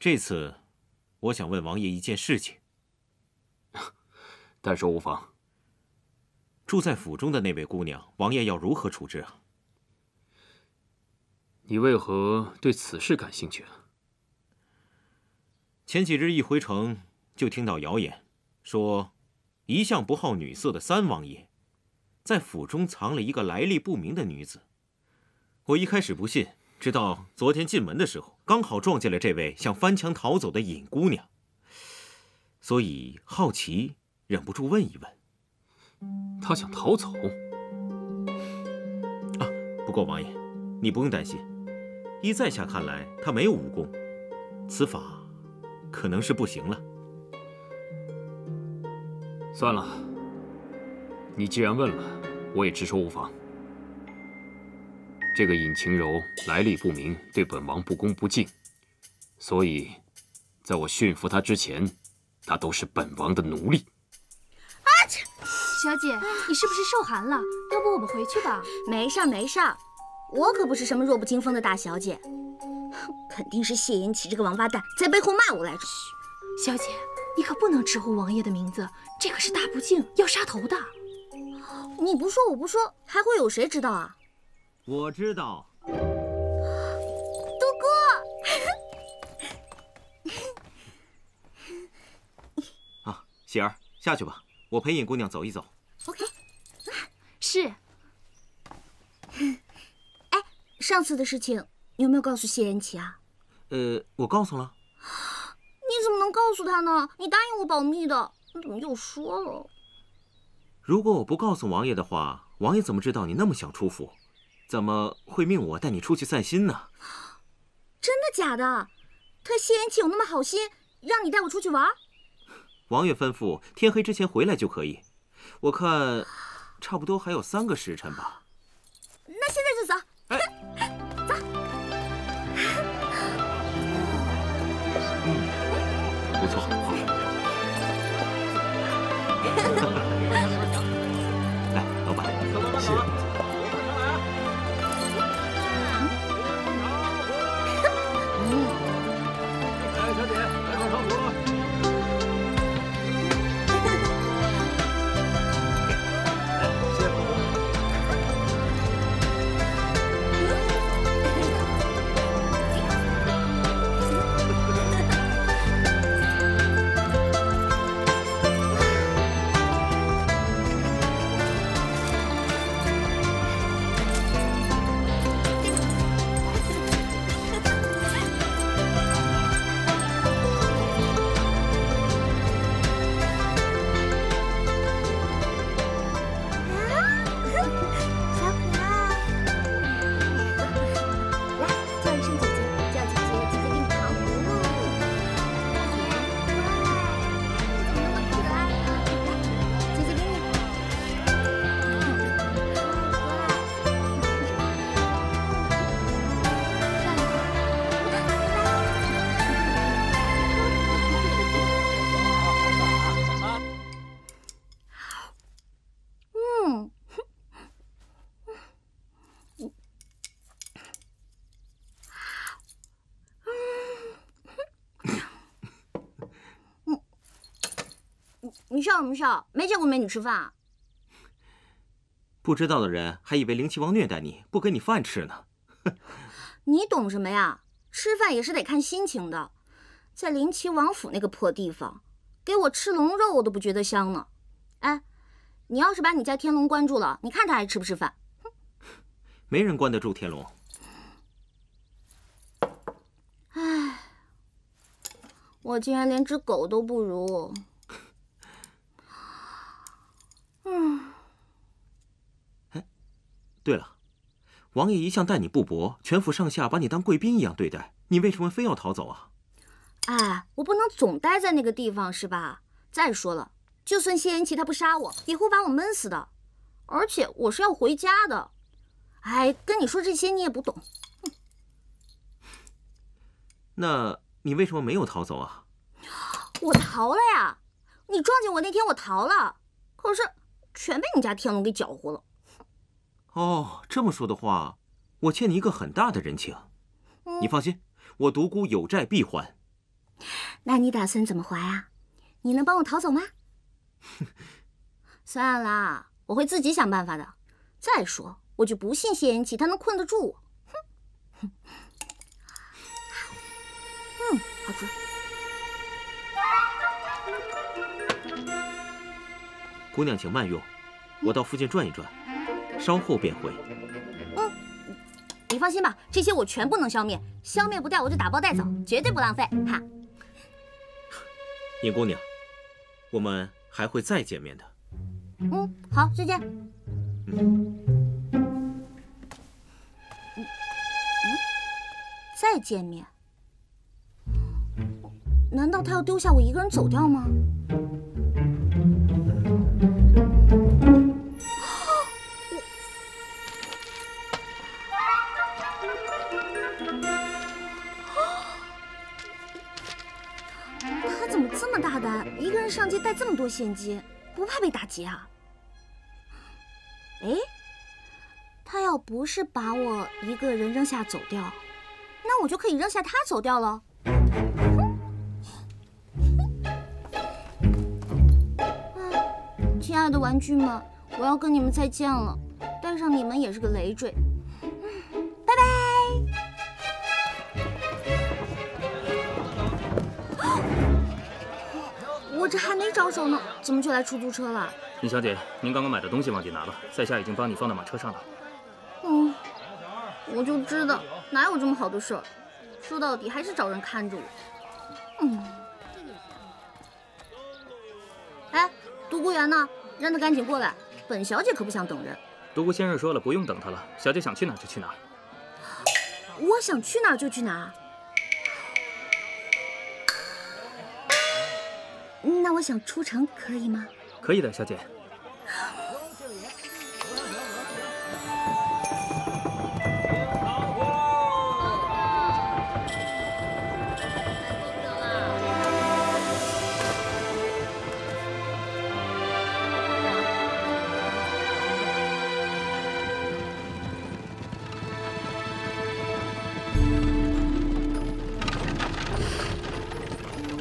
这次，我想问王爷一件事情。但说无妨。住在府中的那位姑娘，王爷要如何处置啊？你为何对此事感兴趣啊？前几日一回城，就听到谣言，说一向不好女色的三王爷，在府中藏了一个来历不明的女子。我一开始不信。 直到昨天进门的时候，刚好撞见了这位想翻墙逃走的尹姑娘，所以好奇，忍不住问一问。她想逃走？啊，不过王爷，你不用担心，依在下看来，她没有武功，此法可能是不行了。算了，你既然问了，我也直说无妨。 这个尹晴柔来历不明，对本王不恭不敬，所以，在我驯服她之前，她都是本王的奴隶。啊！小姐，你是不是受寒了？要不我们回去吧？没事没事，我可不是什么弱不禁风的大小姐，肯定是谢延启这个王八蛋在背后骂我来着。小姐，你可不能直呼王爷的名字，这可是大不敬，要杀头的。你不说我不说，还会有谁知道啊？ 我知道，独孤。啊，喜儿，下去吧，我陪尹姑娘走一走。OK， 是。哎，上次的事情你有没有告诉谢延奇啊？我告诉了。你怎么能告诉他呢？你答应我保密的，你怎么又说了？如果我不告诉王爷的话，王爷怎么知道你那么想出府？ 怎么会命我带你出去散心呢？真的假的？他谢延启有那么好心，让你带我出去玩？王爷吩咐，天黑之前回来就可以。我看，差不多还有3个时辰吧。那现在就走。哎。 你笑什么笑？没见过美女吃饭啊！不知道的人还以为灵齐王虐待你，不给你饭吃呢。你懂什么呀？吃饭也是得看心情的。在灵齐王府那个破地方，给我吃龙肉我都不觉得香呢。哎，你要是把你家天龙关住了，你看他还吃不吃饭？没人关得住天龙。哎，我竟然连只狗都不如。 嗯，哎，对了，王爷一向待你不薄，全府上下把你当贵宾一样对待，你为什么非要逃走啊？哎，我不能总待在那个地方是吧？再说了，就算谢延奇他不杀我，也会把我闷死的。而且我是要回家的。哎，跟你说这些你也不懂。嗯、那你为什么没有逃走啊？我逃了呀！你撞见我那天我逃了，可是。 全被你家天龙给搅和了。哦，这么说的话，我欠你一个很大的人情。你放心，我独孤有债必还。那你打算怎么还啊？你能帮我逃走吗？算了，我会自己想办法的。再说，我就不信谢言琪他能困得住我。哼，嗯，好吃。姑娘，请慢用，我到附近转一转，稍后便回。嗯，你放心吧，这些我全部能消灭，消灭不掉我就打包带走，绝对不浪费。哈，尹姑娘，我们还会再见面的。 嗯，好，再见。再见面？难道他要丢下我一个人走掉吗？他怎么这么大胆，一个人上街带这么多现金？ 不怕被打劫啊！哎，他要不是把我一个人扔下走掉，那我就可以扔下他走掉了。亲爱的玩具们，我要跟你们再见了，带上你们也是个累赘，拜拜。 我这还没招手呢，怎么就来出租车了？尹小姐，您刚刚买的东西忘记拿了，在下已经帮你放到马车上了。嗯，我就知道，哪有这么好的事儿？说到底还是找人看着我。嗯。哎，独孤园呢？让他赶紧过来，本小姐可不想等人。独孤先生说了，不用等他了，小姐想去哪儿就去哪儿。我想去哪儿就去哪儿。 那我想出城，可以吗？可以的，小姐。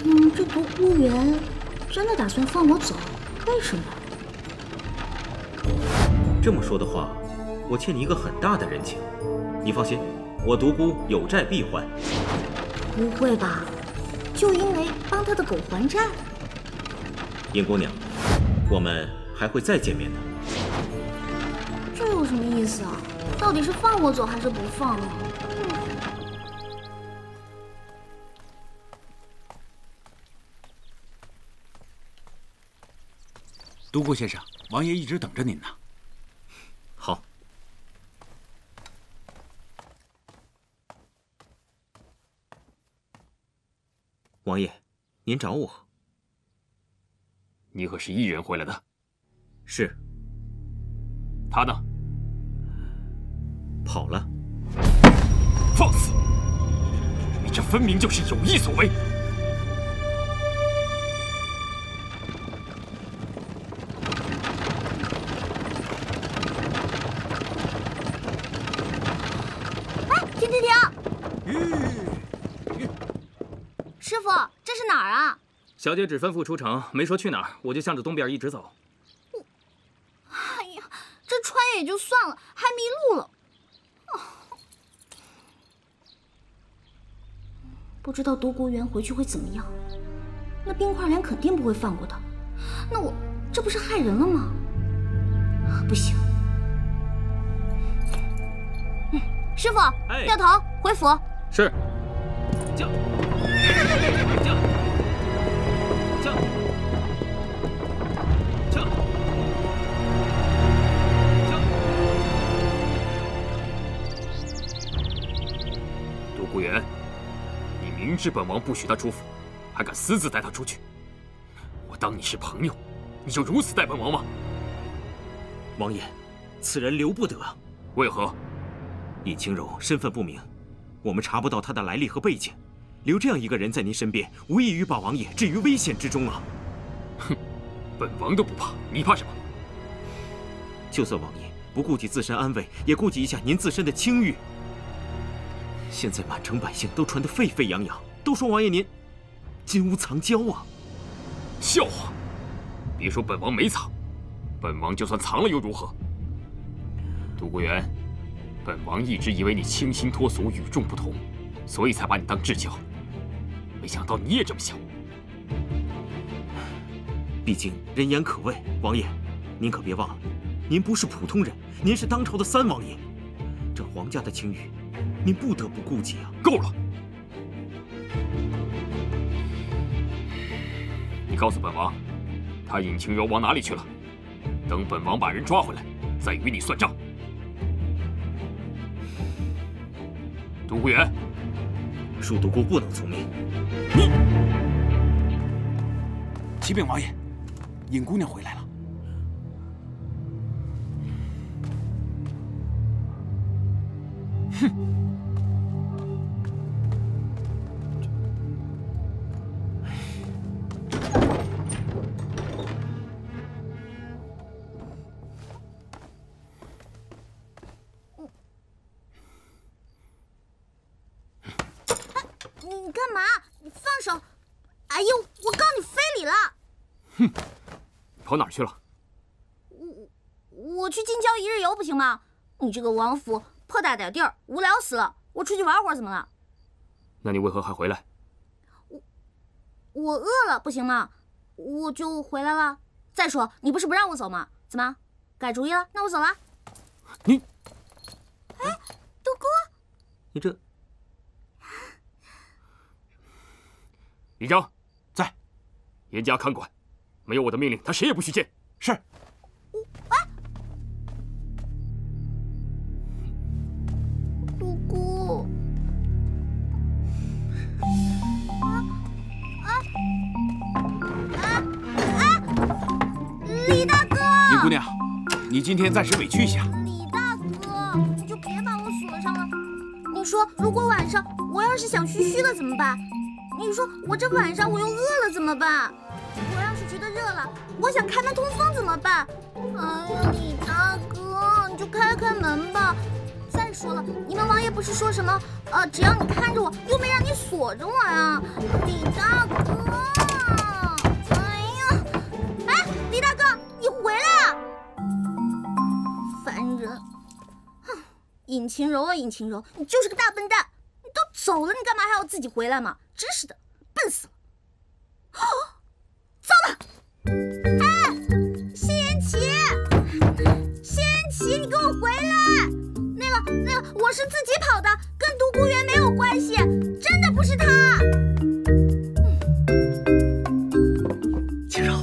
嗯，这独孤园。 真的打算放我走？为什么？这么说的话，我欠你一个很大的人情。你放心，我独孤有债必还。不会吧？就因为帮他的狗还债？尹姑娘，我们还会再见面的。这有什么意思啊？到底是放我走还是不放啊？ 独孤先生，王爷一直等着您呢。好。王爷，您找我？你可是一人回来的？是。他呢？跑了。放肆！你这分明就是有意所为。 小姐只吩咐出城，没说去哪儿，我就向着东边一直走。我，哎呀，这穿越也就算了，还迷路了。哦、不知道独孤园回去会怎么样？那冰块莲肯定不会放过他，那我这不是害人了吗？不行。嗯、师傅，哎、掉头回府。是。叫。叫。 独孤园，你明知本王不许他出府，还敢私自带他出去，我当你是朋友，你就如此待本王吗？王爷，此人留不得。为何？尹清柔身份不明，我们查不到他的来历和背景。 留这样一个人在您身边，无异于把王爷置于危险之中啊！哼，本王都不怕，你怕什么？就算王爷不顾及自身安危，也顾及一下您自身的清誉。现在满城百姓都传得沸沸扬扬，都说王爷您金屋藏娇啊！笑话！别说本王没藏，本王就算藏了又如何？独孤元，本王一直以为你清新脱俗、与众不同，所以才把你当至交。没想到你也这么想。毕竟人言可畏，王爷，您可别忘了，您不是普通人，您是当朝的三王爷，这皇家的清誉，您不得不顾及啊！够了！ 你告诉本王，他引情柔往哪里去了？等本王把人抓回来，再与你算账。独孤元，恕独孤不能从命。你，启禀王爷，尹姑娘回来了。哼。 去了，我去近郊一日游不行吗？你这个王府破大点地儿，无聊死了。我出去玩会儿怎么了？那你为何还回来？我饿了不行吗？我就回来了。再说你不是不让我走吗？怎么改主意了？那我走了。你，哎，独孤，你这，李章在，严加看管。 没有我的命令，他谁也不许见。是。哎，独孤。李大哥。尹姑娘，你今天暂时委屈一下。李大哥，你就别把我锁上了。你说，如果晚上我要是想嘘嘘的怎么办？你说我这晚上我又饿了怎么办？ 热了，我想开门通风怎么办？哎呀，李大哥，你就开开门吧。再说了，你们王爷不是说什么？只要你看着我，又没让你锁着我呀，李大哥。哎呀，哎，李大哥，你回来啊！烦人！哼，尹晴柔啊，尹晴柔，你就是个大笨蛋！你都走了，你干嘛还要自己回来嘛？真是的，笨死了！啊！ 糟了！哎，谢言琪，谢言琪，你给我回来！那个，我是自己跑的，跟独孤元没有关系，真的不是他。晴柔，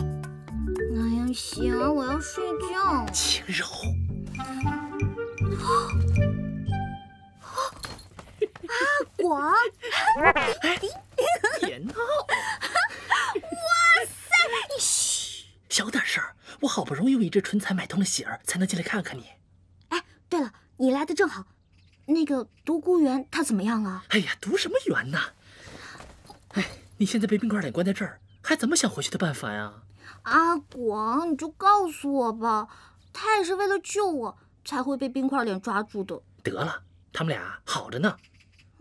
哎呀，行，我要睡觉。晴柔，啊，广，别闹！哇塞！ 嘘，小点声儿！我好不容易为这蠢材买通了喜儿，才能进来看看你。哎，对了，你来的正好。那个独孤元他怎么样了？哎呀，独什么元呐！哎，你现在被冰块脸关在这儿，还怎么想回去的办法呀？阿广，你就告诉我吧，他也是为了救我才会被冰块脸抓住的。得了，他们俩好着呢。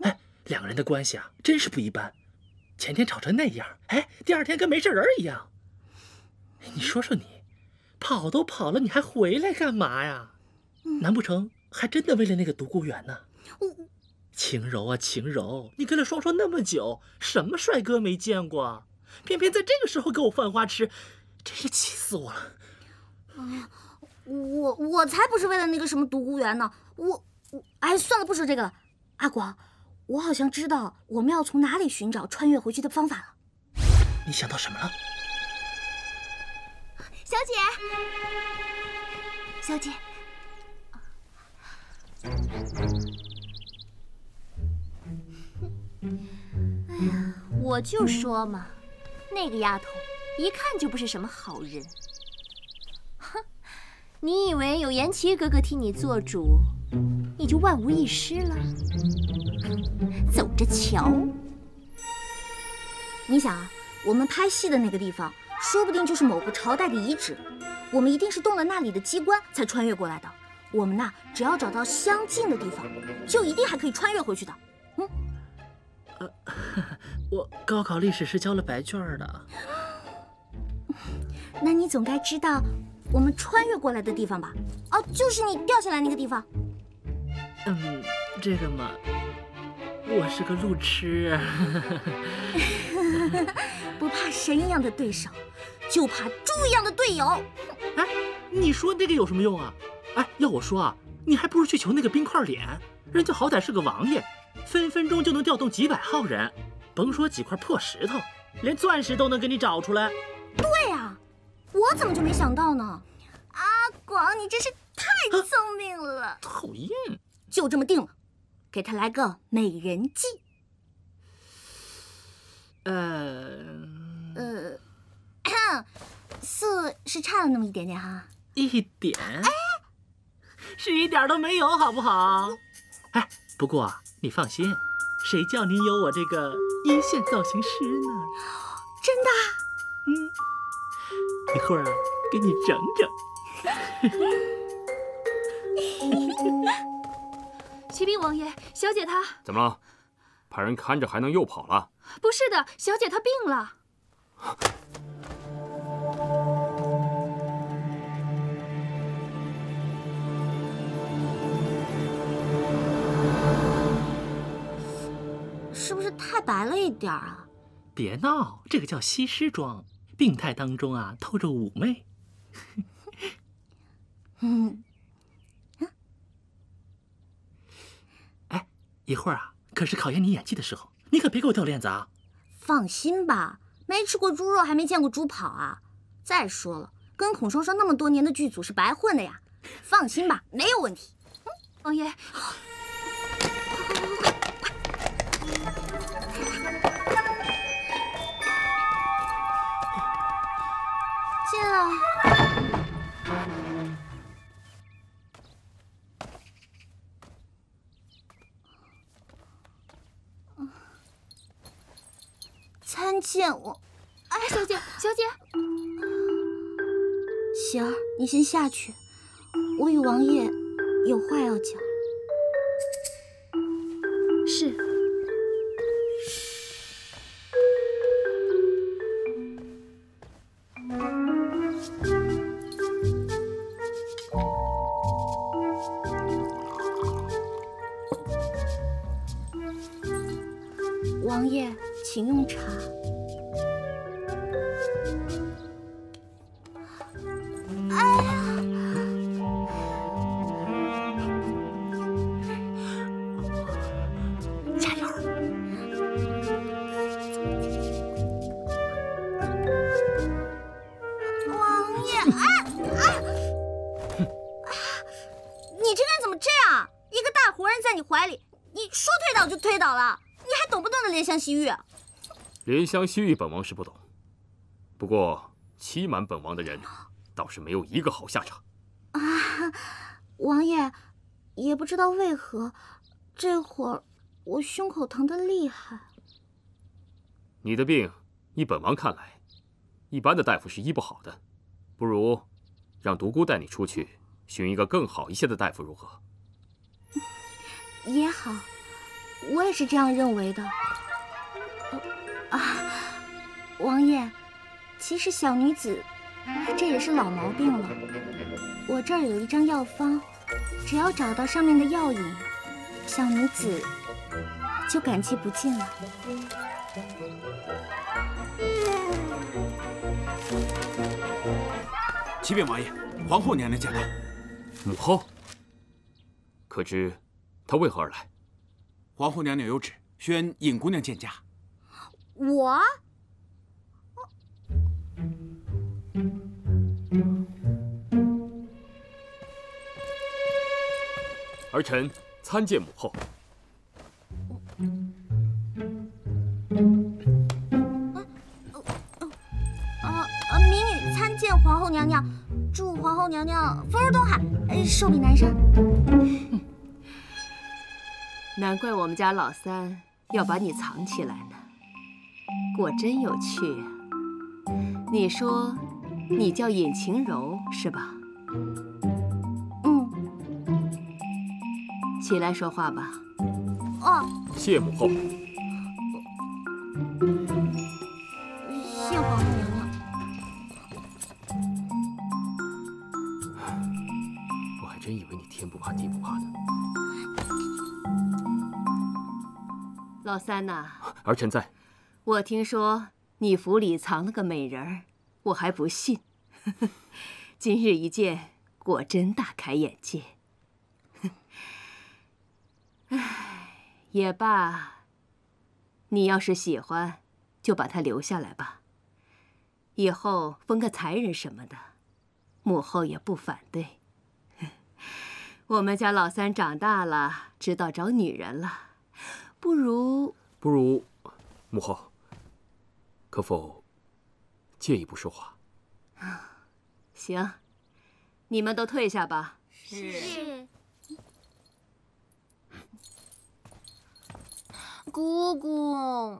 哎，两个人的关系啊，真是不一般。前天吵成那样，哎，第二天跟没事人一样。 你说说你，跑都跑了，你还回来干嘛呀？难不成还真的为了那个独孤元呢？晴柔啊，晴柔，你跟了双双那么久，什么帅哥没见过？偏偏在这个时候给我犯花痴，真是气死我了！哎呀，我才不是为了那个什么独孤元呢！我哎，算了，不说这个了。阿广，我好像知道我们要从哪里寻找穿越回去的方法了。你想到什么了？ 小姐，小姐，哎呀，我就说嘛，那个丫头一看就不是什么好人。哼，你以为有言齐哥哥替你做主，你就万无一失了？走着瞧。你想啊，我们拍戏的那个地方。 说不定就是某个朝代的遗址，我们一定是动了那里的机关才穿越过来的。我们呐，只要找到相近的地方，就一定还可以穿越回去的。嗯，我高考历史是交了白卷的。那你总该知道我们穿越过来的地方吧？哦，就是你掉下来那个地方。嗯，这个嘛，我是个路痴。不怕神一样的对手，就怕猪一样的队友。哎，你说那个有什么用啊？哎，要我说啊，你还不如去求那个冰块脸，人家好歹是个王爷，分分钟就能调动几百号人，甭说几块破石头，连钻石都能给你找出来。对啊，我怎么就没想到呢？阿广，你真是太聪明了。啊，讨厌。就这么定了，给他来个美人计。四是差了那么一点点哈，一点，哎，是一点都没有，好不好？哎，不过啊，你放心，谁叫你有我这个一线造型师呢？真的？嗯，一会儿啊，给你整整。启禀王爷，小姐她怎么了？派人看着还能又跑了？不是的，小姐她病了。是不是太白了一点啊？别闹，这个叫西施妆，病态当中啊透着妩媚。嗯。哎，一会儿啊，可是考验你演技的时候，你可别给我掉链子啊！放心吧，没吃过猪肉还没见过猪跑啊！再说了，跟孔双双那么多年的剧组是白混的呀！放心吧，没有问题。嗯，王爷，进来。参见我，哎，小姐，小姐，喜儿，你先下去，我与王爷有话要讲。是。王爷，请用茶。哎呀！加油！王爷，哎！你这人怎么这样？一个大活人在你怀里，你说推倒就推倒了。懂不懂的怜香惜玉？怜香惜玉，本王是不懂。不过欺瞒本王的人，倒是没有一个好下场。啊，王爷，也不知道为何，这会儿我胸口疼得厉害。你的病，依本王看来，一般的大夫是医不好的。不如让独孤带你出去寻一个更好一些的大夫，如何？也好。我也是这样认为的。王爷，其实小女子这也是老毛病了。我这儿有一张药方，只要找到上面的药引，小女子就感激不尽了。启禀王爷，皇后娘娘驾到。母后，可知她为何而来？皇后娘娘有旨，宣尹姑娘见驾。我，儿臣参见母后。民女参见皇后娘娘，祝皇后娘娘福如东海，寿比南山。难怪我们家老三要把你藏起来呢，果真有趣啊！你说，你叫尹晴柔是吧？嗯。起来说话吧。哦。谢母后。老三呐，儿臣在。我听说你府里藏了个美人儿，我还不信。今日一见，果真大开眼界。唉，也罢。你要是喜欢，就把她留下来吧。以后封个才人什么的，母后也不反对。 我们家老三长大了，知道找女人了，不如，母后，可否借一步说话？啊，行，你们都退下吧。是。姑姑。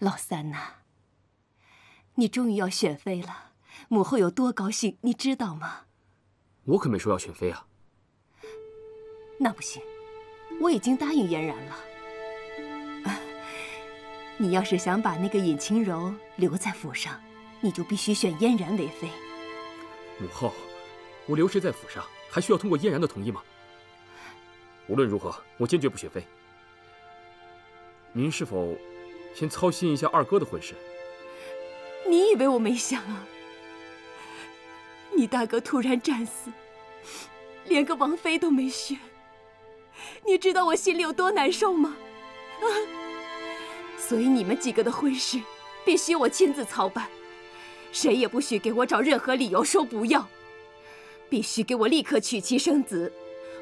老三呐、啊，你终于要选妃了，母后有多高兴，你知道吗？我可没说要选妃啊。那不行，我已经答应嫣然了。你要是想把那个尹清柔留在府上，你就必须选嫣然为妃。母后，我留谁在府上，还需要通过嫣然的同意吗？无论如何，我坚决不选妃。您是否？ 先操心一下二哥的婚事。你以为我没想啊？你大哥突然战死，连个王妃都没选，你知道我心里有多难受吗？啊！所以你们几个的婚事必须我亲自操办，谁也不许给我找任何理由说不要，必须给我立刻娶妻生子，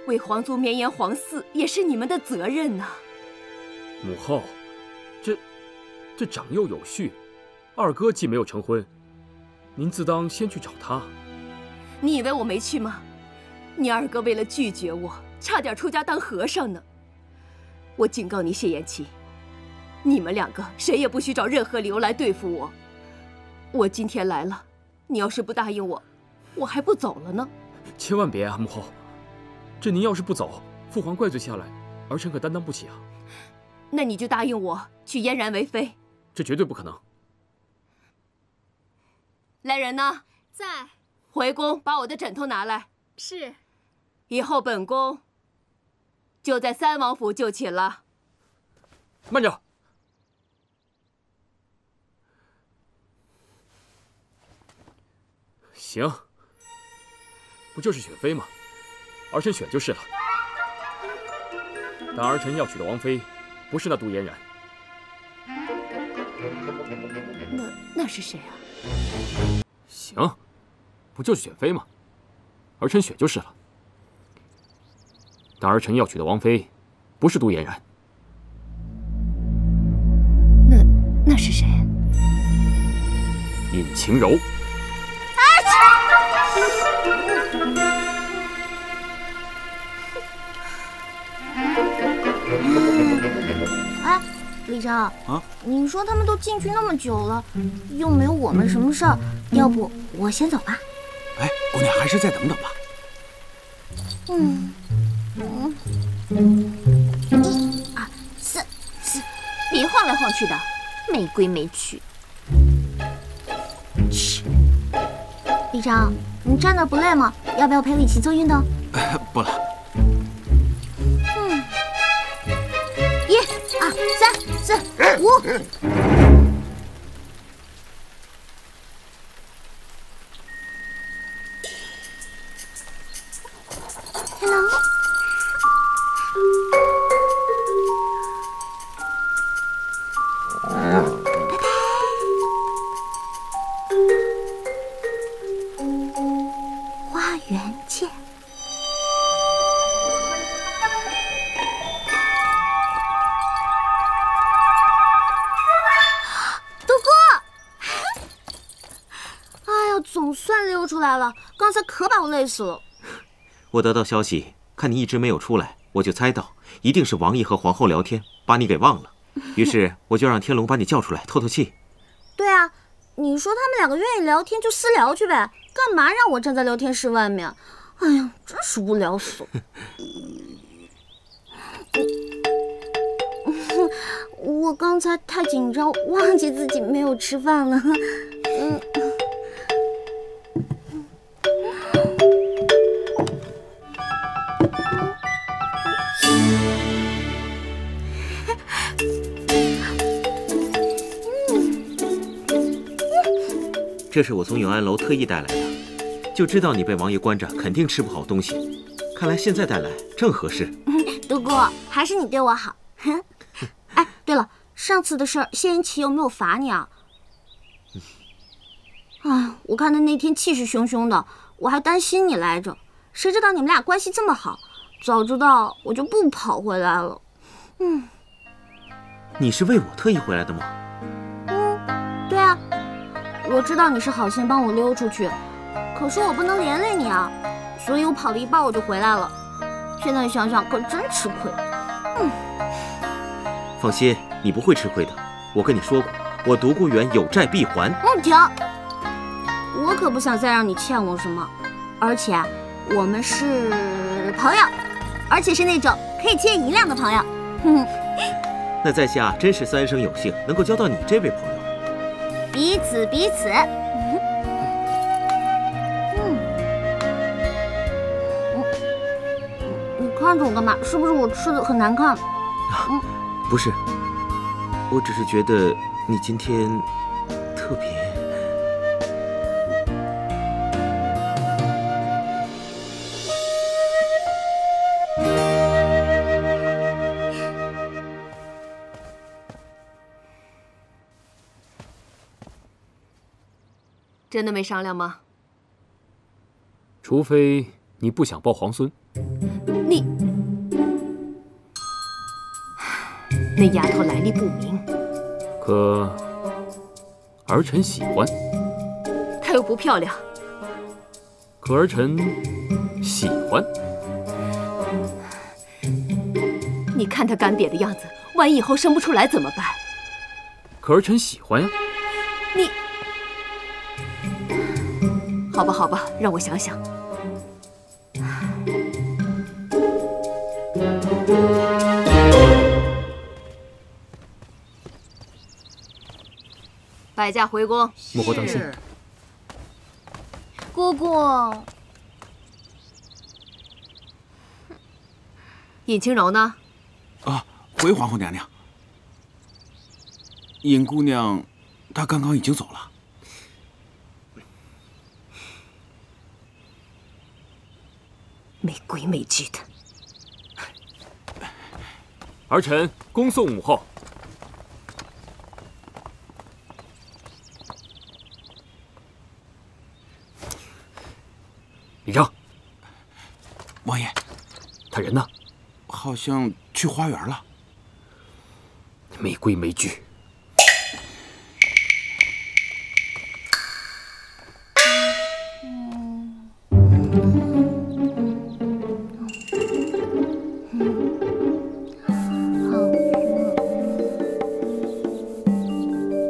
为皇族绵延皇嗣也是你们的责任呐、啊。母后。 这长幼有序，二哥既没有成婚，您自当先去找他。你以为我没去吗？你二哥为了拒绝我，差点出家当和尚呢。我警告你谢言琪，你们两个谁也不许找任何理由来对付我。我今天来了，你要是不答应我，我还不走了呢。千万别啊，母后，这您要是不走，父皇怪罪下来，儿臣可担当不起啊。 那你就答应我，娶嫣然为妃。这绝对不可能。来人呐，在。回宫把我的枕头拿来。是。以后本宫就在三王府就寝了。慢着。行。不就是选妃吗？儿臣选就是了。但儿臣要娶的王妃。 不是那杜嫣然，那是谁啊？行，不就是选妃吗？儿臣选就是了。但儿臣要娶的王妃，不是杜嫣然。那是谁？尹晴柔。哎，李昭啊，你说他们都进去那么久了，又没有我们什么事儿，要不我先走吧。哎，姑娘还是再等等吧。1、2、3，别晃来晃去的，没规没矩。嘘，李昭，你站那不累吗？要不要陪我一起做运动？不了。 1、2、3、4、5。Hello。拜拜。花园见。 总算溜出来了，刚才可把我累死了。我得到消息，看你一直没有出来，我就猜到一定是王爷和皇后聊天，把你给忘了。于是我就让天龙把你叫出来透透气。对啊，你说他们两个愿意聊天就私聊去呗，干嘛让我站在聊天室外面？哎呀，真是无聊死了。我刚才太紧张，忘记自己没有吃饭了。这是我从永安楼特意带来的，就知道你被王爷关着，肯定吃不好东西。看来现在带来正合适。独孤，还是你对我好。哎，对了，上次的事儿，谢云奇有没有罚你啊？哎，我看他那天气势汹汹的，我还担心你来着。谁知道你们俩关系这么好，早知道我就不跑回来了。嗯，你是为我特意回来的吗？嗯，对啊。 我知道你是好心帮我溜出去，可是我不能连累你啊，所以我跑了一半我就回来了。现在想想可真吃亏。嗯，放心，你不会吃亏的。我跟你说过，我独孤园有债必还。嗯，停！我可不想再让你欠我什么，而且我们是朋友，而且是那种可以借一辆的朋友。哼。那在下真是三生有幸，能够交到你这位朋友。 彼此彼此，你看着我干嘛？是不是我吃的很难看？嗯，不是，我只是觉得你今天特别。真的没商量吗？除非你不想抱皇孙。你那丫头来历不明，可儿臣喜欢。她又不漂亮，可儿臣喜欢。你看她干瘪的样子，万一以后生不出来怎么办？可儿臣喜欢呀。你。 好吧，好吧，让我想想。摆驾回宫，母后当心。姑姑，尹清柔呢？啊，回皇后娘娘。尹姑娘，她刚刚已经走了。 没规没矩的，儿臣恭送母后。你让，王爷，他人呢？好像去花园了。没规没矩。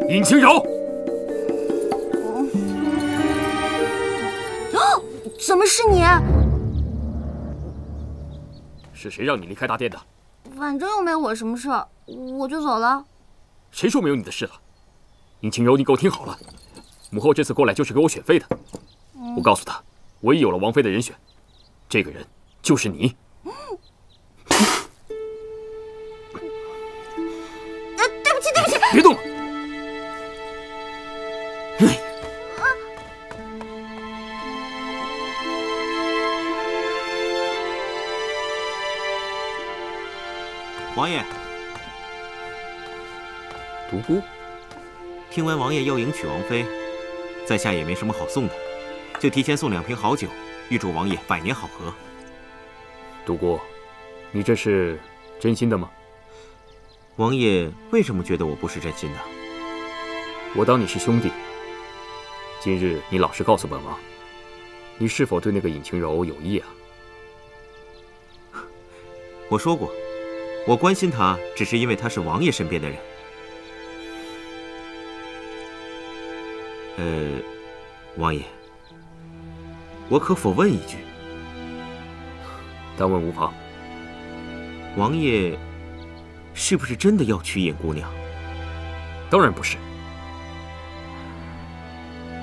尹清柔，哦，怎么是你？是谁让你离开大殿的？反正又没我什么事，我就走了。谁说没有你的事了？尹清柔，你给我听好了，母后这次过来就是给我选妃的。我告诉她，我已有了王妃的人选，这个人就是你。对不起，对不起，别动！ 王爷，独孤，听闻王爷要迎娶王妃，在下也没什么好送的，就提前送2瓶好酒，预祝王爷百年好合。独孤，你这是真心的吗？王爷为什么觉得我不是真心的？我当你是兄弟。今日你老实告诉本王，你是否对那个尹清柔有意啊？我说过。 我关心他，只是因为他是王爷身边的人。王爷，我可否问一句？但问无妨。王爷，是不是真的要娶尹姑娘？当然不是。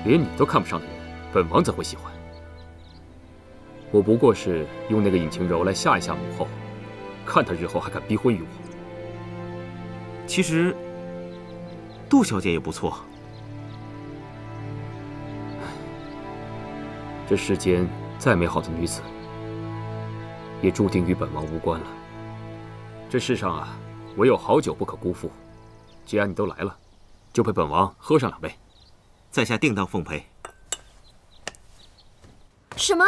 连你都看不上的人，本王怎会喜欢？我不过是用那个尹清柔来吓一吓母后。 看他日后还敢逼婚于我。其实，杜小姐也不错。这世间再美好的女子，也注定与本王无关了。这世上啊，唯有好酒不可辜负。既然你都来了，就陪本王喝上两杯。在下定当奉陪。什么？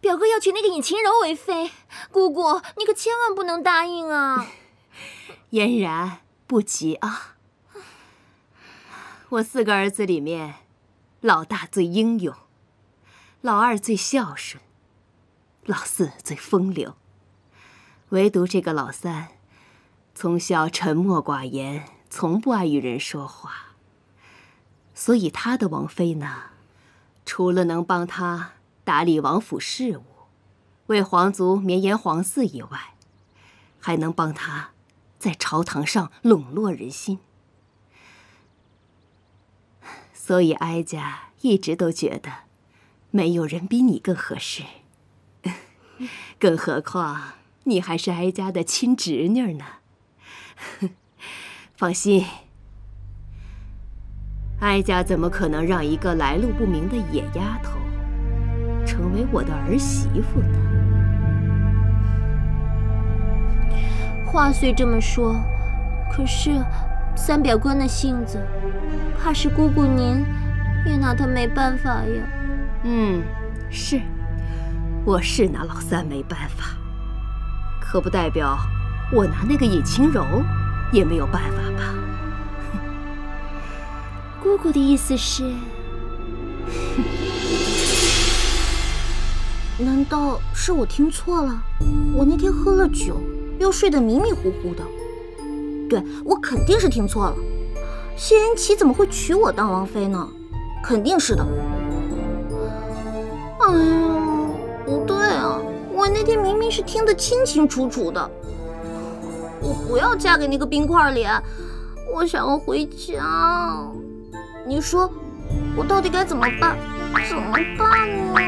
表哥要娶那个尹晴柔为妃，姑姑你可千万不能答应啊！嫣然，不急啊。我四个儿子里面，老大最英勇，老二最孝顺，老四最风流，唯独这个老三，从小沉默寡言，从不爱与人说话。所以他的王妃呢，除了能帮他打理王府事务，为皇族绵延皇嗣以外，还能帮他在朝堂上笼络人心。所以哀家一直都觉得，没有人比你更合适。更何况你还是哀家的亲侄女呢。放心，哀家怎么可能让一个来路不明的野丫头成为我的儿媳妇呢？话虽这么说，可是三表哥那性子，怕是姑姑您也拿他没办法呀。嗯，是，我是拿老三没办法，可不代表我拿那个尹晴柔也没有办法吧。姑姑的意思是，难道是我听错了？我那天喝了酒，又睡得迷迷糊糊的，对，我肯定是听错了。谢延琪怎么会娶我当王妃呢？肯定是的。哎呀，不对啊，我那天明明是听得清清楚楚的。我不要嫁给那个冰块脸，我想要回家。你说，我到底该怎么办？怎么办呢？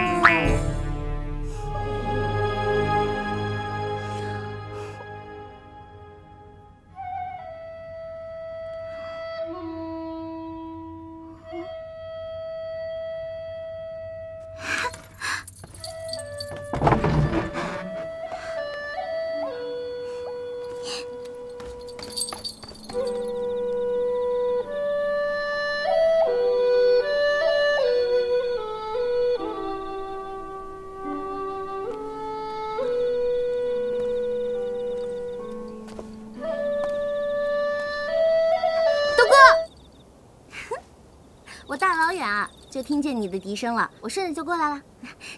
就听见你的笛声了，我顺着就过来了。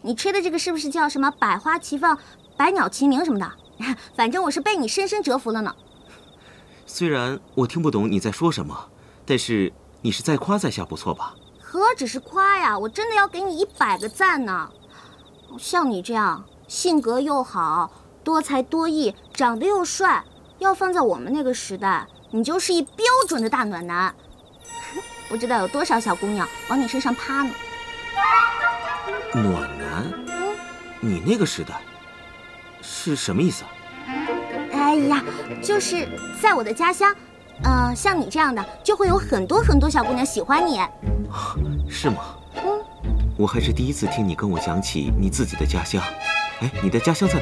你吹的这个是不是叫什么百花齐放、百鸟齐鸣什么的？反正我是被你深深折服了呢。虽然我听不懂你在说什么，但是你是在夸在下不错吧？何止是夸呀，我真的要给你100个赞呢。像你这样性格又好、多才多艺、长得又帅，要放在我们那个时代，你就是一标准的大暖男。不知道有多少小姑娘往你身上趴呢。暖男，你那个时代是什么意思啊？哎呀，就是在我的家乡，像你这样的就会有很多很多小姑娘喜欢你。是吗？嗯，我还是第一次听你跟我讲起你自己的家乡。哎，你的家乡在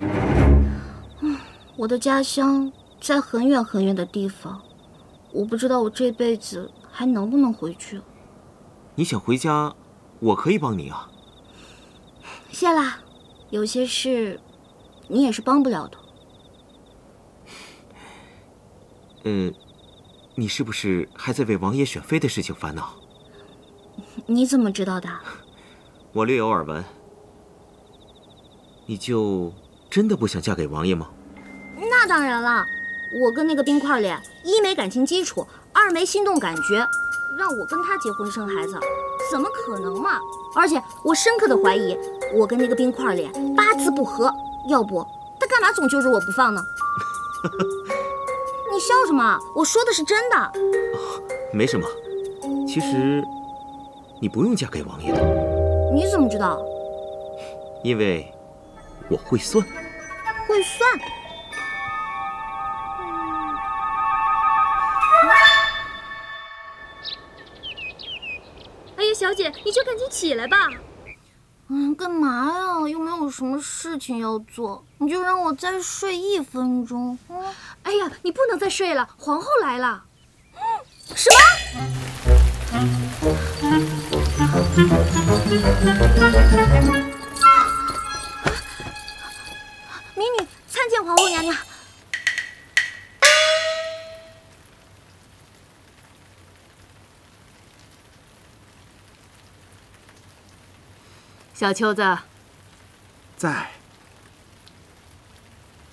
哪儿？我的家乡在很远很远的地方。我不知道我这辈子还能不能回去。你想回家，我可以帮你啊。谢啦，有些事你也是帮不了的。你是不是还在为王爷选妃的事情烦恼？你怎么知道的？我略有耳闻。你就真的不想嫁给王爷吗？那当然了。我跟那个冰块脸，一没感情基础，二没心动感觉，让我跟他结婚生孩子，怎么可能嘛？而且我深刻的怀疑，我跟那个冰块脸8字不合，要不他干嘛总揪着我不放呢？你笑什么？我说的是真的。哦，没什么，其实你不用嫁给王爷的。你怎么知道？因为我会算。会算？小姐，你就赶紧起来吧。干嘛呀？又没有什么事情要做，你就让我再睡1分钟。哎呀，你不能再睡了，皇后来了。什么？民女参见皇后娘娘。 小秋子，在。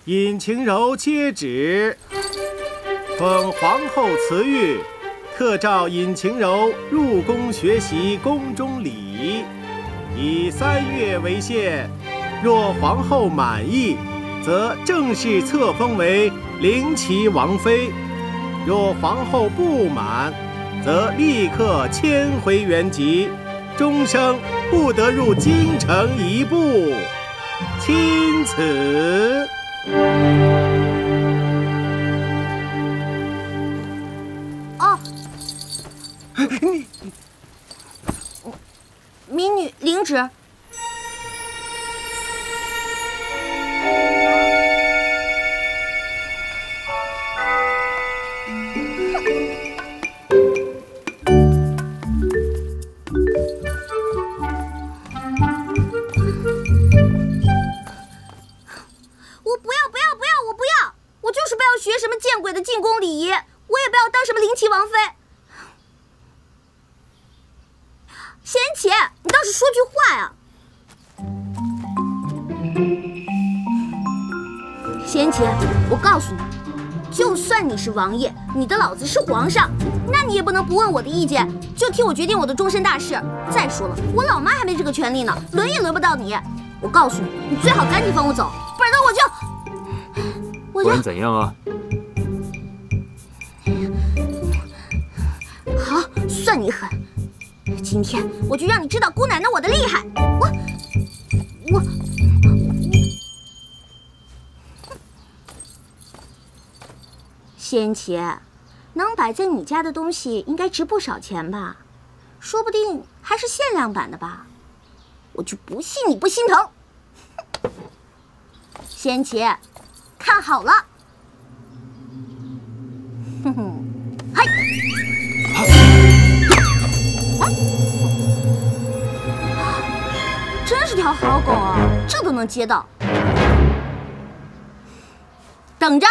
尹晴柔接旨，奉皇后慈谕，特召尹晴柔入宫学习宫中礼仪，以3月为限。若皇后满意，则正式册封为灵骑王妃；若皇后不满，则立刻迁回原籍。 终生不得入京城一步，钦此。哦，你，民女领旨。你是王爷，你的老子是皇上，那你也不能不问我的意见，就替我决定我的终身大事。再说了，我老妈还没这个权利呢，轮也轮不到你。我告诉你，你最好赶紧放我走，不然我就……不然怎样啊？好，算你狠！今天我就让你知道姑奶奶我的厉害！我。 仙姐，能摆在你家的东西应该值不少钱吧？说不定还是限量版的吧？我就不信你不心疼！仙姐，看好了！哼哼，嗨！真是条好狗啊，这都能接到！等着！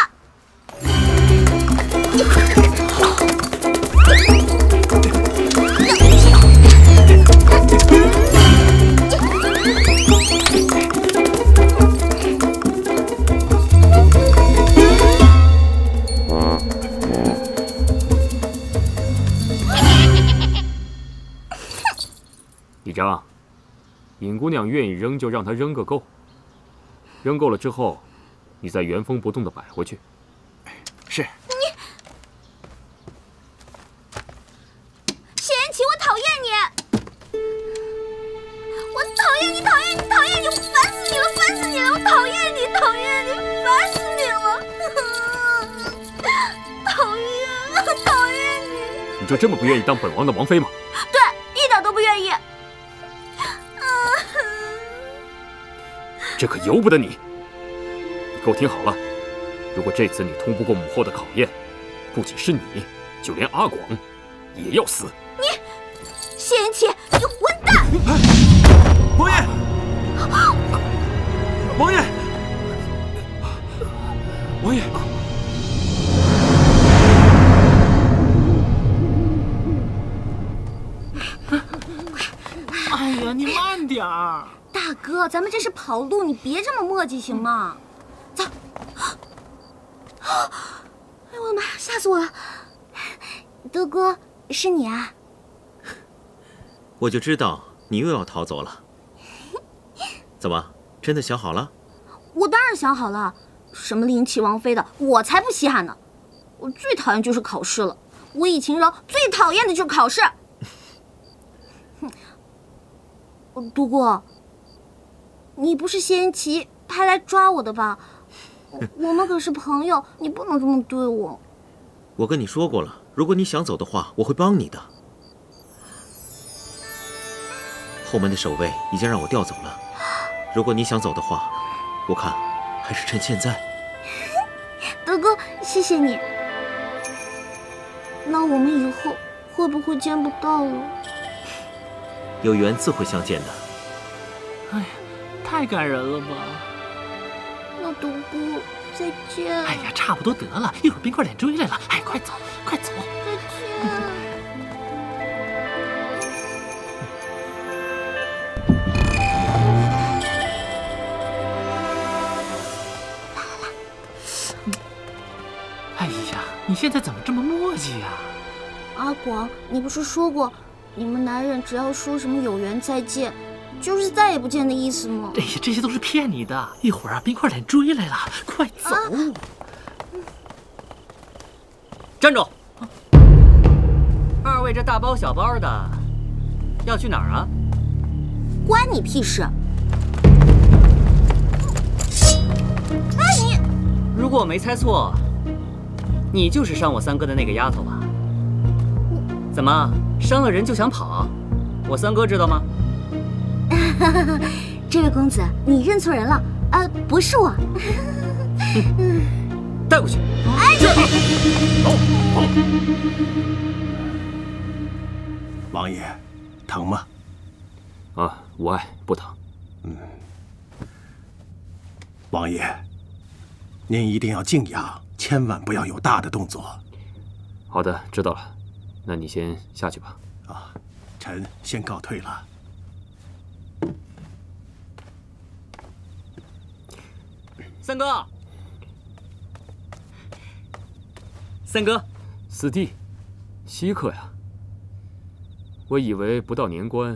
李章，尹姑娘愿意扔就让她扔个够，扔够了之后，你再原封不动的摆回去。是。 就这么不愿意当本王的王妃吗？对，一点都不愿意。这可由不得你！你给我听好了，如果这次你通不过母后的考验，不仅是你，就连阿广也要死。你，谢云奇，你混蛋！王爷，王爷，王爷。 你慢点儿，大哥，咱们这是跑路，你别这么磨叽行吗？走。哎呦我的妈，吓死我了！德哥，是你啊！我就知道你又要逃走了。怎么，真的想好了？我当然想好了，什么灵骑王妃的，我才不稀罕呢！我最讨厌就是考试了，我尹晴柔最讨厌的就是考试。独孤，你不是仙骑派来抓我的吧？我们可是朋友，你不能这么对我。我跟你说过了，如果你想走的话，我会帮你的。后门的守卫已经让我调走了。如果你想走的话，我看还是趁现在。不过谢谢你。那我们以后会不会见不到了？有缘自会相见的。哎呀，太感人了吧！那独孤再见。哎呀，差不多得了，一会儿冰块脸追来了，哎，快走，快走。再见。 你现在怎么这么磨叽呀？阿广，你不是说过，你们男人只要说什么有缘再见，就是再也不见的意思吗？哎呀，这些都是骗你的。一会儿啊，冰块脸追来了，快走！啊、站住！二位这大包小包的，要去哪儿啊？关你屁事！啊你！如果我没猜错。 你就是伤我三哥的那个丫头吧？怎么伤了人就想跑？我三哥知道吗？这位公子，你认错人了，不是我。带过去。哎，走走。王爷，疼吗？啊，无碍，不疼。嗯。王爷，您一定要静养。 千万不要有大的动作。好的，知道了。那你先下去吧。啊，臣先告退了。三哥，三哥，四弟，稀客呀！我以为不到年关，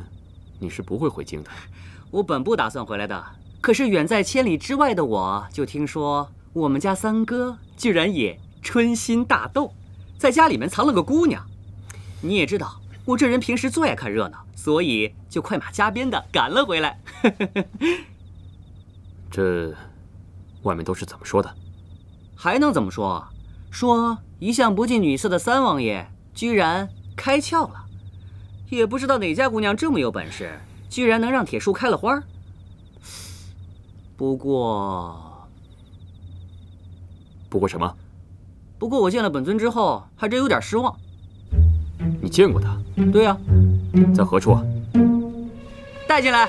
你是不会回京的。我本不打算回来的，可是远在千里之外的我，就听说我们家三哥。 居然也春心大动，在家里面藏了个姑娘。你也知道，我这人平时最爱看热闹，所以就快马加鞭的赶了回来。这外面都是怎么说的？还能怎么说？说一向不近女色的三王爷居然开窍了，也不知道哪家姑娘这么有本事，居然能让铁树开了花。不过。 不过什么？不过我见了本尊之后，还真有点失望。你见过他？对呀、啊，在何处啊？带进来。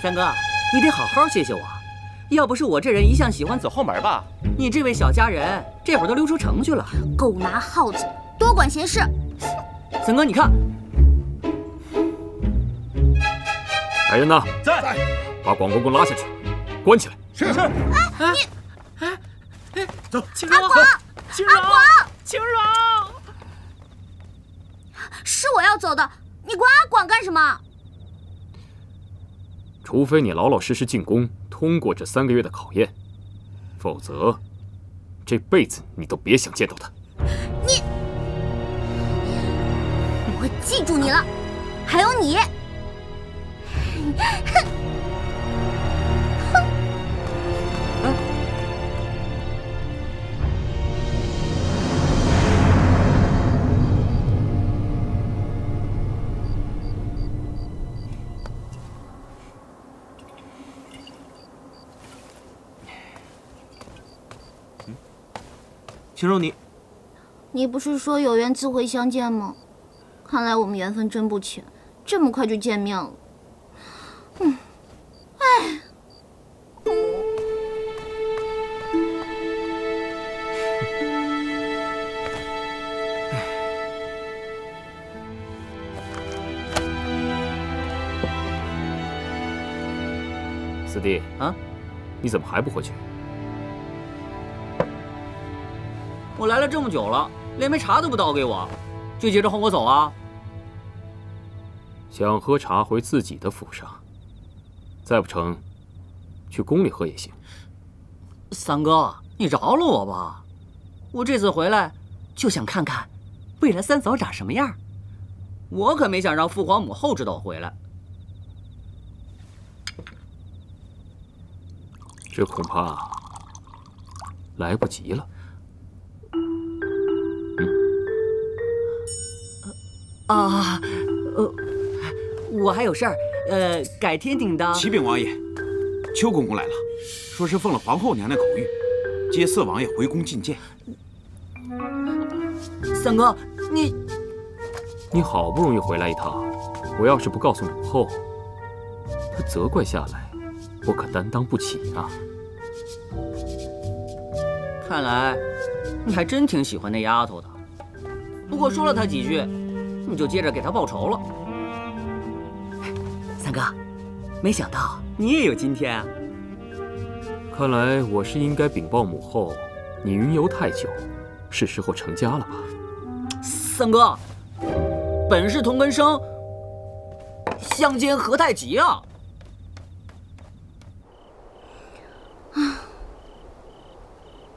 三哥，你得好好谢谢我，要不是我这人一向喜欢走后门吧，你这位小家人这会儿都溜出城去了。狗拿耗子，多管闲事。三哥，你看。 来人呐！在，把广公公拉下去，关起来。是是。哎，你，哎，走，青柔，青柔，青柔，是我要走的，你管阿广干什么？除非你老老实实进宫，通过这3个月的考验，否则这辈子你都别想见到他。你，我会记住你了，还有你。 哼！哼！青柔，你不是说有缘自会相见吗？看来我们缘分真不浅，这么快就见面了。 嗯，哎，四弟啊，你怎么还不回去？我来了这么久了，连杯茶都不倒给我，就急着轰我走啊？想喝茶，回自己的府上。 再不成，去宫里喝也行。三哥，你饶了我吧！我这次回来就想看看未来三嫂长什么样，我可没想让父皇母后知道我回来。这恐怕来不及了。啊，我还有事儿，改天顶到。启禀王爷，邱公公来了，说是奉了皇后娘娘口谕，接四王爷回宫觐见。三哥，你好不容易回来一趟，我要是不告诉母后，她责怪下来，我可担当不起啊。看来你还真挺喜欢那丫头的，不过说了她几句，你就接着给她报仇了。三哥，没想到你也有今天啊！看来我是应该禀报母后，你云游太久，是时候成家了吧？三哥，本是同根生，相煎何太急啊！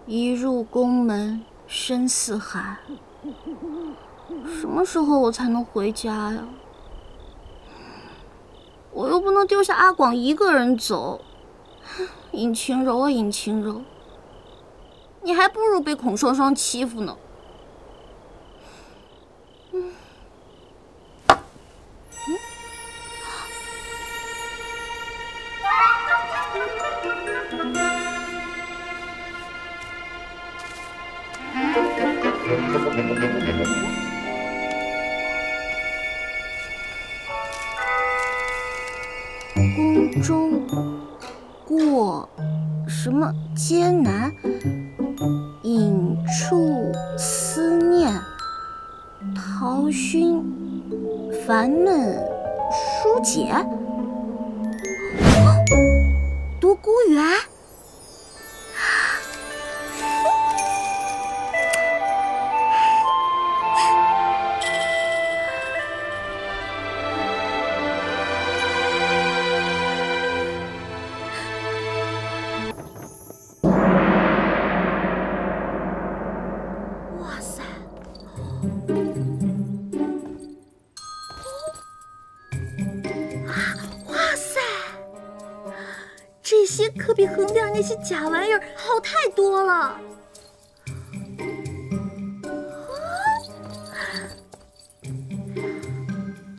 一入宫门深似海，什么时候我才能回家呀？我又不能丢下阿广一个人走。尹晴柔啊，尹晴柔，你还不如被孔双双欺负呢。宫中过什么艰难，隐处思念，陶熏烦闷疏解。独孤园。 可比横店那些假玩意儿好太多了。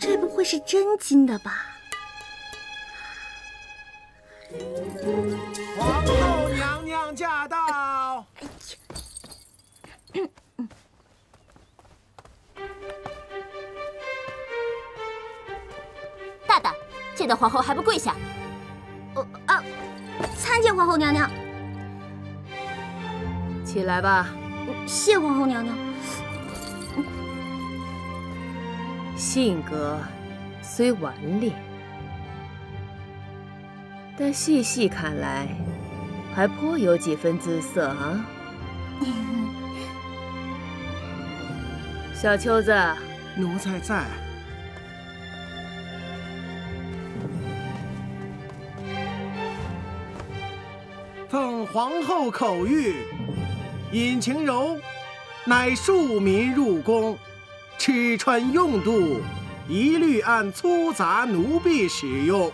这不会是真金的吧？皇后娘娘驾到！大胆，见到皇后还不跪下！ 参见皇后娘娘，起来吧。谢皇后娘娘。性格虽顽劣，但细细看来，还颇有几分姿色啊。小秋子，奴才在。 奉皇后口谕，尹晴柔乃庶民入宫，吃穿用度一律按粗杂奴婢使用。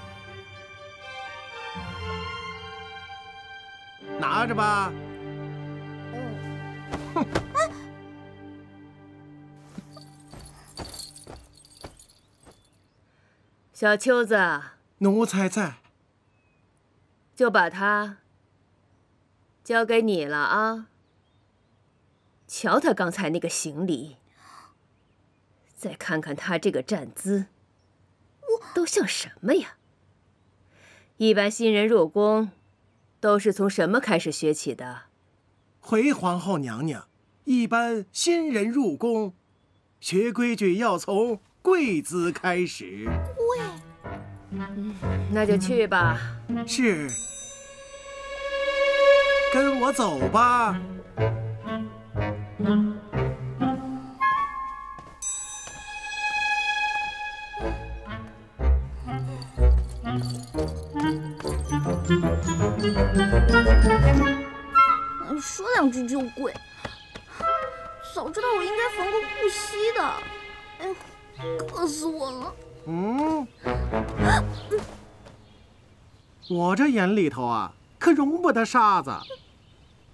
拿着吧。哼。小秋子，奴才在，就把他。 交给你了啊！瞧他刚才那个行礼，再看看他这个站姿，都像什么呀？一般新人入宫，都是从什么开始学起的？回皇后娘娘，一般新人入宫，学规矩要从跪姿开始。跪，那就去吧。是。 跟我走吧。说两句就跪，早知道我应该缝个护膝的。哎呦，渴死我了。嗯，我这眼里头啊，可容不得沙子。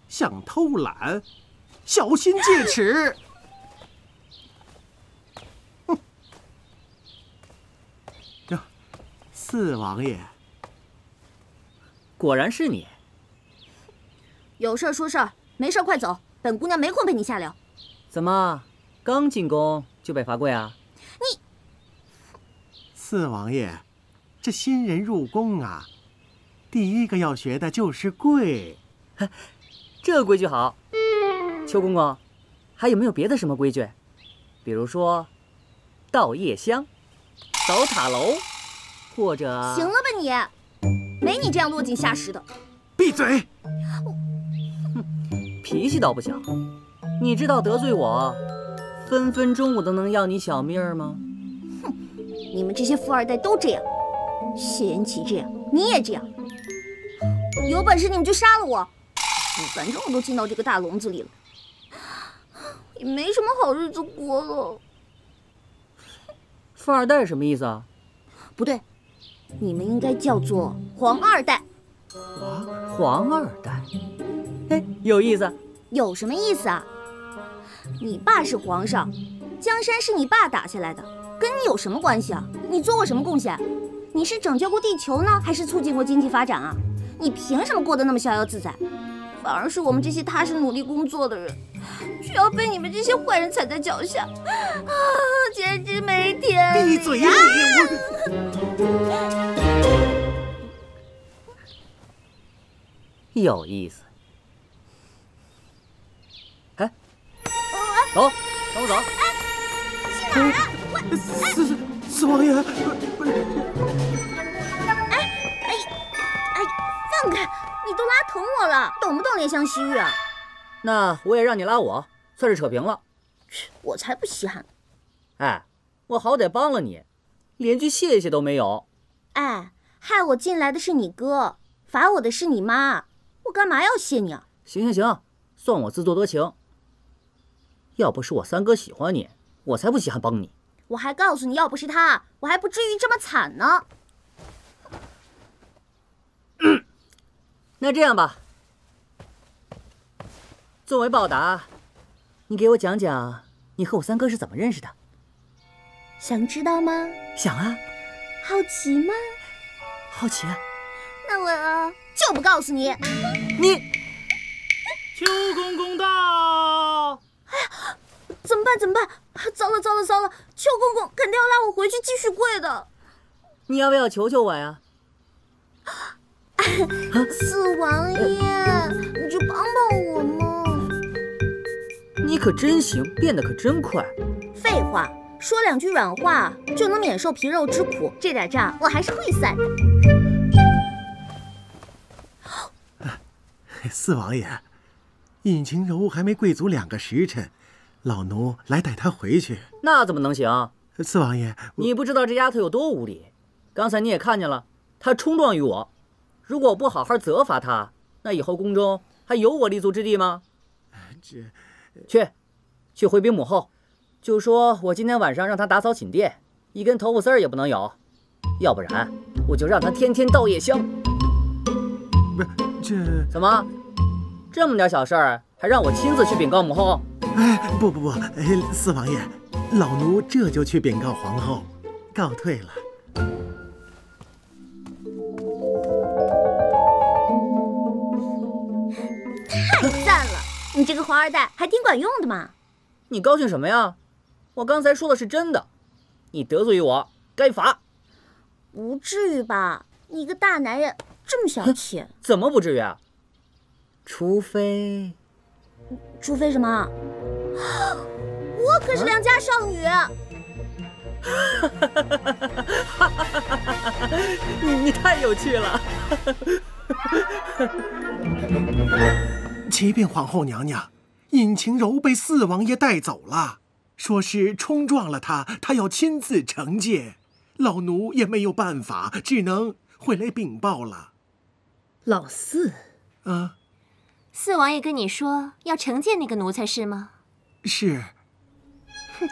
想偷懒，小心戒尺。哼！四王爷，果然是你。有事说事儿，没事快走。本姑娘没空陪你瞎聊。怎么，刚进宫就被罚跪啊？你，四王爷，这新人入宫啊，第一个要学的就是跪。这规矩好。秋公公，还有没有别的什么规矩？比如说，倒夜香。 倒塔楼，或者行了吧你，没你这样落井下石的。闭嘴！哼，脾气倒不小，你知道得罪我，分分钟我都能要你小命吗？哼，你们这些富二代都这样，谢延奇这样，你也这样。有本事你们就杀了我，反正我都进到这个大笼子里了，也没什么好日子过了。 富二代什么意思啊？不对，你们应该叫做黄二代。啊，黄二代，哎，有意思。有什么意思啊？你爸是皇上，江山是你爸打下来的，跟你有什么关系啊？你做过什么贡献？你是拯救过地球呢，还是促进过经济发展啊？你凭什么过得那么逍遥自在？反而是我们这些踏实努力工作的人，却要被你们这些坏人踩在脚下。 简直没天理！闭嘴！有意思。哎，走，跟我走。哎，去哪儿啊？我四王爷，不是。哎，放开！你都拉疼我了，懂不懂怜香惜玉啊？那我也让你拉我，算是扯平了。我才不稀罕。 哎，我好歹帮了你，连句谢谢都没有。哎，害我进来的是你哥，罚我的是你妈，我干嘛要谢你啊？行，算我自作多情。要不是我三哥喜欢你，我才不稀罕帮你。我还告诉你，要不是他，我还不至于这么惨呢。那这样吧，作为报答，你给我讲讲你和我三哥是怎么认识的。 想知道吗？想啊。好奇吗？好奇啊。那我就不告诉你。你，秋公公到！哎呀，怎么办？糟了！秋公公肯定要拉我回去继续跪的。你要不要求求我呀？四王爷，你就帮帮我嘛。你可真行，变得可真快。废话。 说两句软话就能免受皮肉之苦，这点账我还是会算的。四王爷，尹晴柔还没跪足2个时辰，老奴来带她回去。那怎么能行？四王爷，你不知道这丫头有多无理。刚才你也看见了，她冲撞于我，如果我不好好责罚她，那以后宫中还有我立足之地吗？这，去回禀母后。 就说我今天晚上让他打扫寝殿，一根头发丝儿也不能有，要不然我就让他天天倒夜香。不是这怎么这么点小事儿，还让我亲自去禀告母后？哎，不，四王爷，老奴这就去禀告皇后，告退了。太赞了，你这个黄二代还挺管用的嘛！你高兴什么呀？ 我刚才说的是真的，你得罪于我，该罚。不至于吧？你一个大男人这么小气？怎么不至于啊？除非什么？我可是良家少女。你太有趣了。启禀皇后娘娘，尹晴柔被四王爷带走了。 说是冲撞了他，他要亲自惩戒，老奴也没有办法，只能回来禀报了。老四，啊，四王爷跟你说要惩戒那个奴才是吗？是。哼，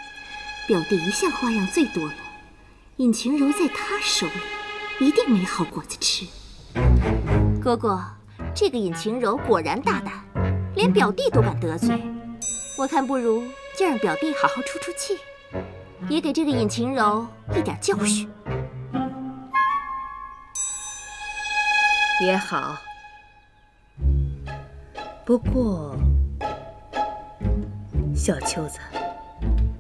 表弟一向花样最多了，尹晴柔在他手里一定没好果子吃。哥哥，这个尹晴柔果然大胆，连表弟都敢得罪，我看不如。 就让表弟好好出出气，也给这个尹晴柔一点教训。也好。不过，小秋子，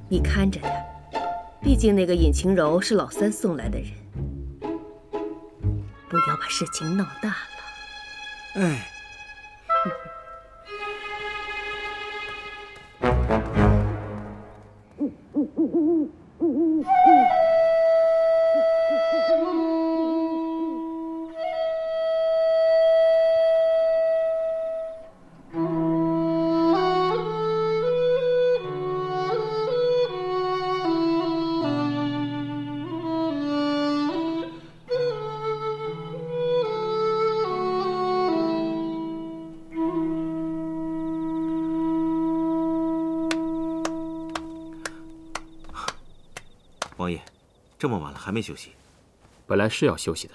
你看着点，毕竟那个尹晴柔是老三送来的人，不要把事情闹大了。哎。 这么晚了还没休息，本来是要休息的，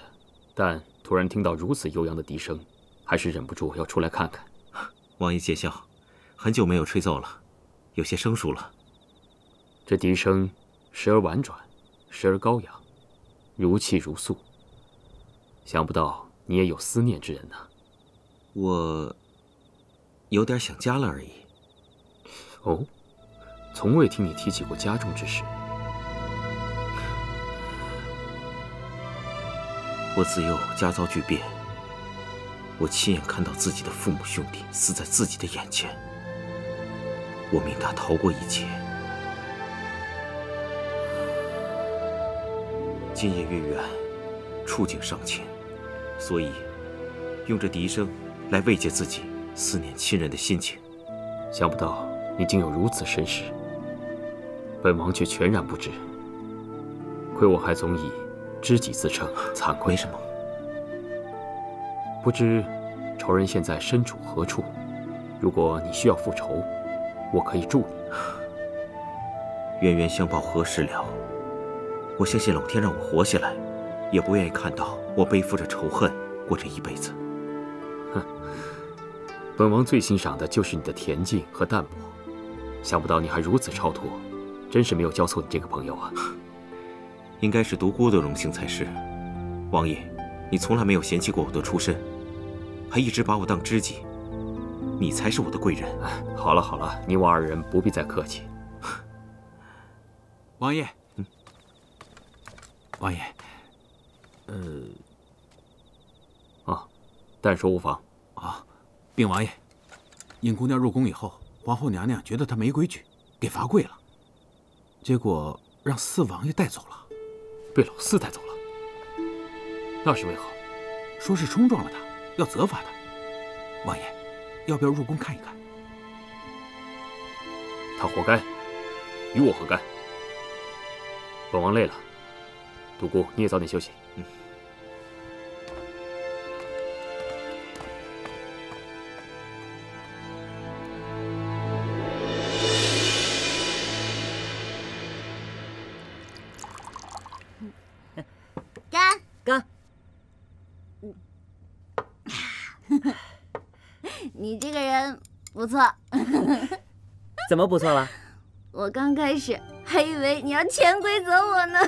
但突然听到如此悠扬的笛声，还是忍不住要出来看看。王爷见笑，很久没有吹奏了，有些生疏了。这笛声时而婉转，时而高扬，如泣如诉。想不到你也有思念之人呐。我有点想家了而已。哦，从未听你提起过家中之事。 我自幼家遭巨变，我亲眼看到自己的父母兄弟死在自己的眼前，我命他逃过一劫。今夜月圆，触景伤情，所以用这笛声来慰藉自己思念亲人的心情。想不到你竟有如此身世，本王却全然不知。亏我还总以 知己自称，惭愧。没什么。不知仇人现在身处何处？如果你需要复仇，我可以助你。冤冤相报何时了？我相信老天让我活下来，也不愿意看到我背负着仇恨过这一辈子。哼，本王最欣赏的就是你的恬静和淡泊，想不到你还如此超脱，真是没有交错你这个朋友啊。 应该是独孤的荣幸才是。王爷，你从来没有嫌弃过我的出身，还一直把我当知己，你才是我的贵人。好了好了，你我二人不必再客气。王爷，王爷，啊，但说无妨啊。禀王爷，尹姑娘入宫以后，皇后娘娘觉得她没规矩，给罚跪了，结果让四王爷带走了。 被老四带走了，那是为何？说是冲撞了他，要责罚他。王爷，要不要入宫看一看？他活该，与我何干？本王累了，独孤你也早点休息。嗯。不错，怎么不错了？我刚开始还以为你要潜规则我呢。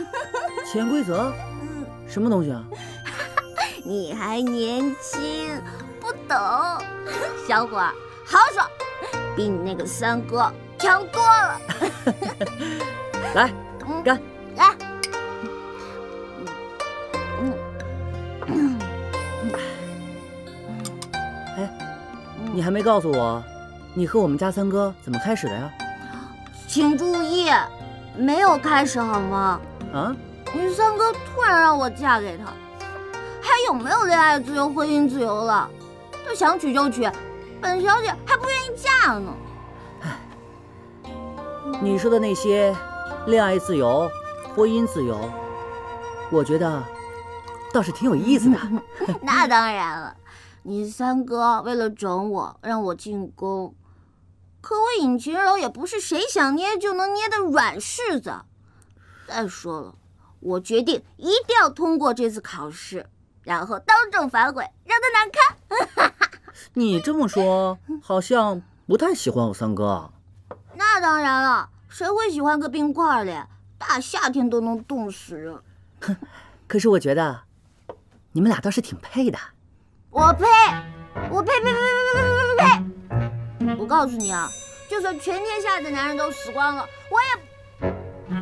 潜规则？什么东西啊？你还年轻，不懂。小伙儿豪爽，比你那个三哥强多了。来，干！来。哎，你还没告诉我。 你和我们家三哥怎么开始的呀？请注意，没有开始好吗？啊！你三哥突然让我嫁给他，还有没有恋爱自由、婚姻自由了？他想娶就娶，本小姐还不愿意嫁呢。唉，你说的那些恋爱自由、婚姻自由，我觉得倒是挺有意思的。那当然了，你三哥为了整我，让我进宫。 可我尹晴柔也不是谁想捏就能捏的软柿子。再说了，我决定一定要通过这次考试，然后当众反悔，让他难堪。你这么说，好像不太喜欢我三哥。那当然了，谁会喜欢个冰块脸？大夏天都能冻死人。可是我觉得，你们俩倒是挺配的。我呸！我呸呸呸呸呸呸呸！我告诉你啊，就算全天下的男人都死光了，我也……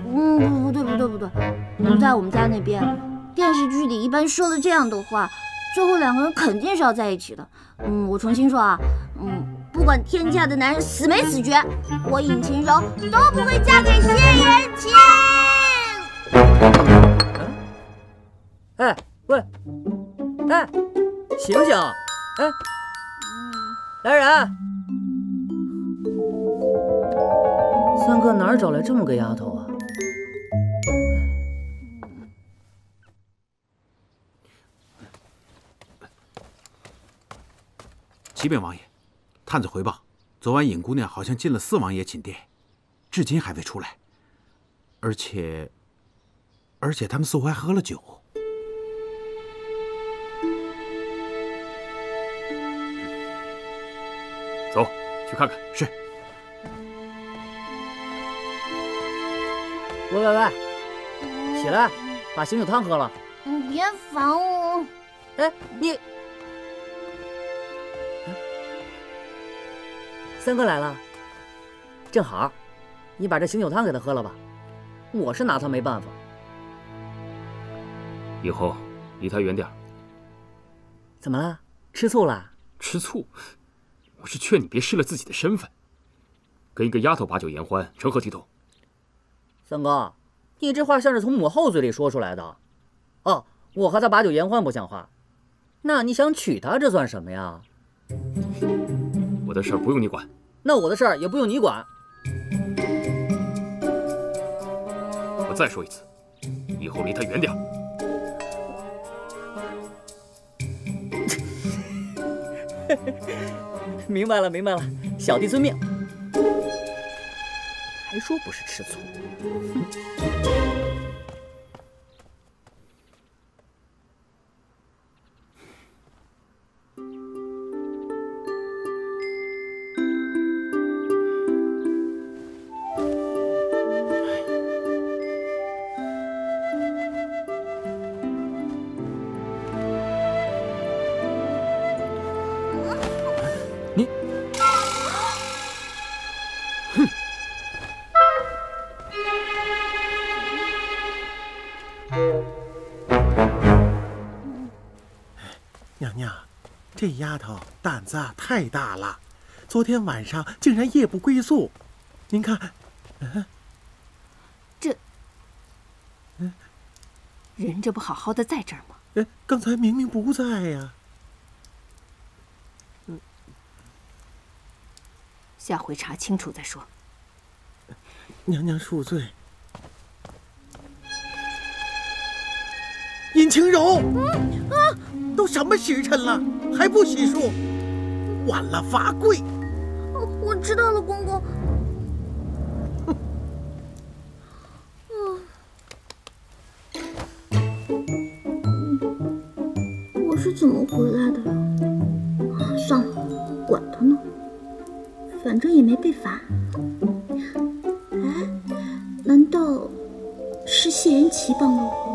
不对，在我们家那边，电视剧里一般说了这样的话，最后两个人肯定是要在一起的。我重新说啊，不管天下的男人死没死绝，我尹晴柔都不会嫁给谢元庆。哎喂，哎，醒醒！哎，来人！三哥哪儿找来这么个丫头啊？启禀王爷。 探子回报，昨晚尹姑娘好像进了四王爷寝殿，至今还未出来，而且他们似乎还喝了酒。走，去看看。是。喂，起来，把醒酒汤喝了。你别烦我。哎，你。 三哥来了，正好，你把这醒酒汤给他喝了吧。我是拿他没办法。以后离他远点。怎么了？吃醋了？吃醋？我是劝你别失了自己的身份，跟一个丫头把酒言欢，成何体统？三哥，你这话像是从母后嘴里说出来的。哦，我和他把酒言欢不像话，那你想娶她，这算什么呀？ 我的事儿不用你管，那我的事儿也不用你管。我再说一次，以后离他远点儿。明白了，小弟遵命。还说不是吃醋。这丫头胆子太大了，昨天晚上竟然夜不归宿。您看，这，人这不好好的在这儿吗？刚才明明不在呀。下回查清楚再说。娘娘恕罪。尹晴柔，都什么时辰了？ 还不洗漱，晚了罚跪。我知道了，公公。我是怎么回来的呀？算了，管他呢，反正也没被罚。哎，难道是谢延琪帮了我？